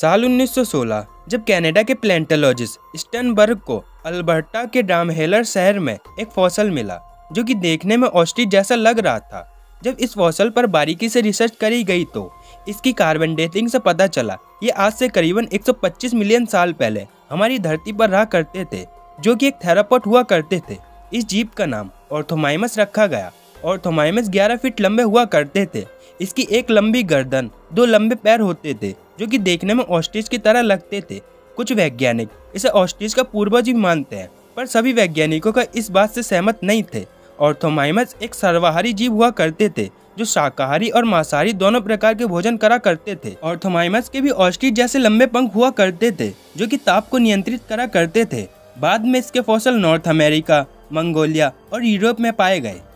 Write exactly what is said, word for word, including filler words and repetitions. साल उन्नीस सौ सोलह जब कनाडा के प्लांटोलॉजिस्ट स्टर्नबर्ग को अल्बर्टा के डामहेलर शहर में एक फॉसिल मिला जो कि देखने में ऑस्ट्रिच जैसा लग रहा था। जब इस फॉसिल पर बारीकी से रिसर्च करी गई तो इसकी कार्बन डेटिंग से पता चला ये आज से करीबन एक सौ पच्चीस मिलियन साल पहले हमारी धरती पर रहा करते थे, जो कि एक थेरापोड हुआ करते थे। इस जीव का नाम ऑर्थोमाइमस रखा गया। ऑर्थोमाइमस ग्यारह फीट लंबे हुआ करते थे। इसकी एक लंबी गर्दन, दो लंबे पैर होते थे जो कि देखने में ऑस्ट्रिच की तरह लगते थे। कुछ वैज्ञानिक इसे ऑस्ट्रिच का पूर्वज भी मानते हैं, पर सभी वैज्ञानिकों का इस बात से सहमत नहीं थे। ऑर्थोमाइमस एक सर्वाहारी जीव हुआ करते थे जो शाकाहारी और मांसाहारी दोनों प्रकार के भोजन करा करते थे। ऑर्थोमाइमस के भी ऑस्ट्रिच जैसे लंबे पंख हुआ करते थे जो कि ताप को नियंत्रित करा करते थे। बाद में इसके फॉसिल नॉर्थ अमेरिका, मंगोलिया और यूरोप में पाए गए।